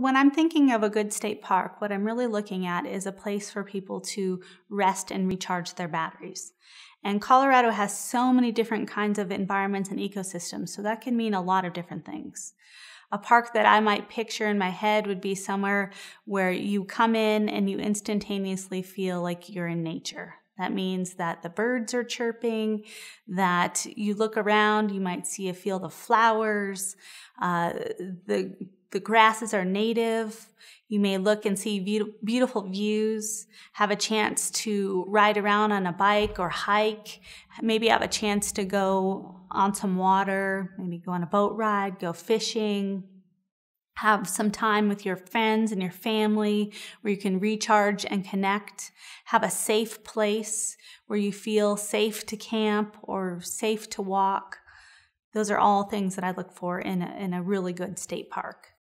When I'm thinking of a good state park, what I'm really looking at is a place for people to rest and recharge their batteries. And Colorado has so many different kinds of environments and ecosystems, so that can mean a lot of different things. A park that I might picture in my head would be somewhere where you come in and you instantaneously feel like you're in nature. That means that the birds are chirping, that you look around, you might see a field of flowers, the grasses are native. You may look and see beautiful views, have a chance to ride around on a bike or hike, maybe have a chance to go on some water, maybe go on a boat ride, go fishing, have some time with your friends and your family where you can recharge and connect, have a safe place where you feel safe to camp or safe to walk. Those are all things that I look for in a really good state park.